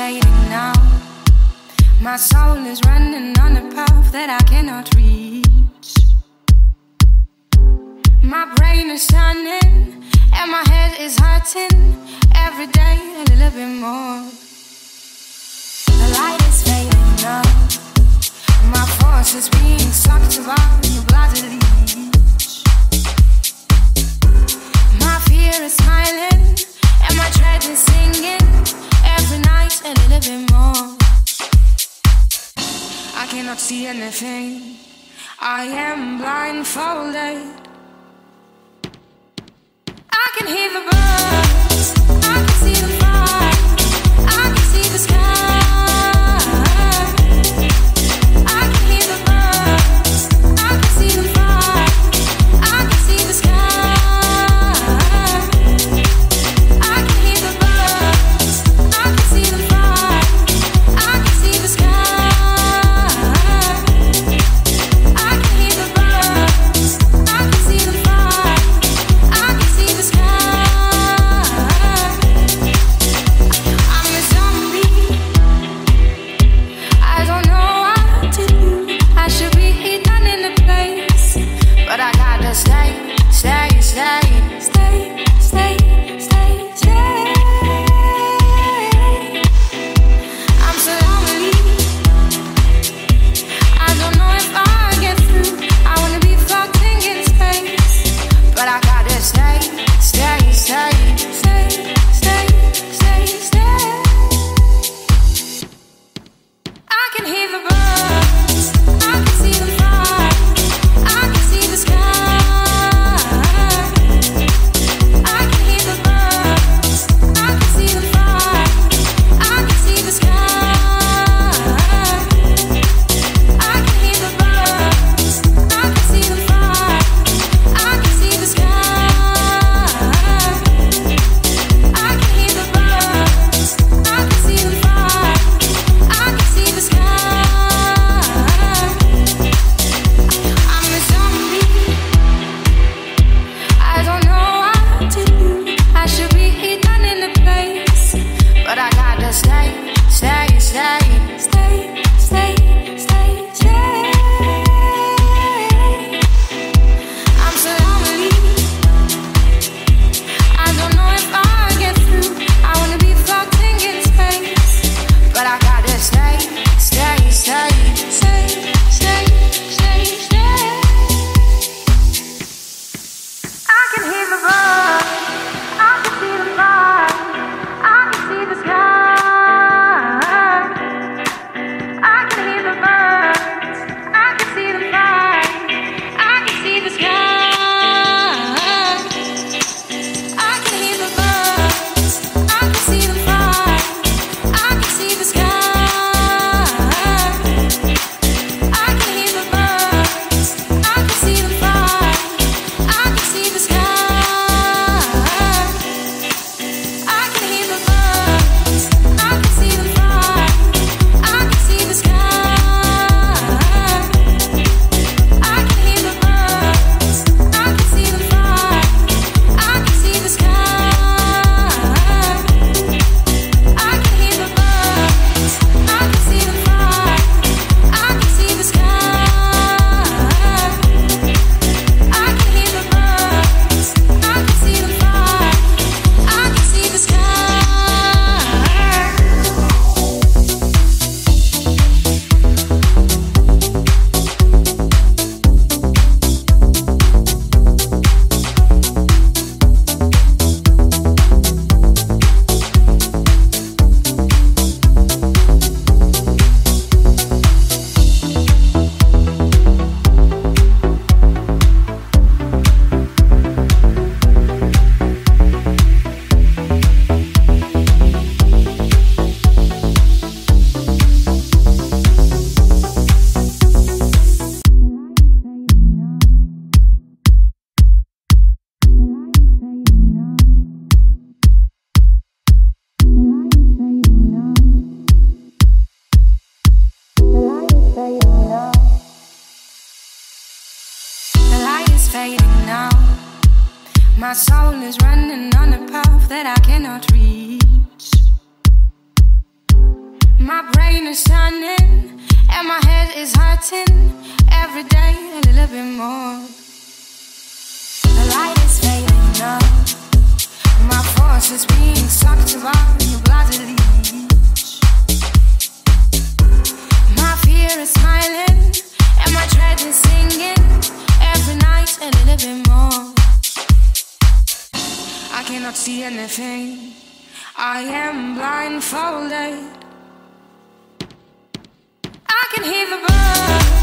fading now. My soul is running on a path that I cannot reach. My brain is shining and my head is hurting. Every day a little bit more. The light is fading now. My force is being sucked around your bloody leech. My fear is smiling and my dread is singing. Every night a little bit more. I cannot see anything. I am blindfolded. I can hear the birds. I can see the fire. I can see the sky. My soul is running on a path that I cannot reach. is shining and my head is hurting every day a little bit more. The light is fading up, my force is being sucked around your bloody leech. My fear is smiling and my dread is singing every night a little bit more. I cannot see anything, I am blindfolded. I can hear the birds.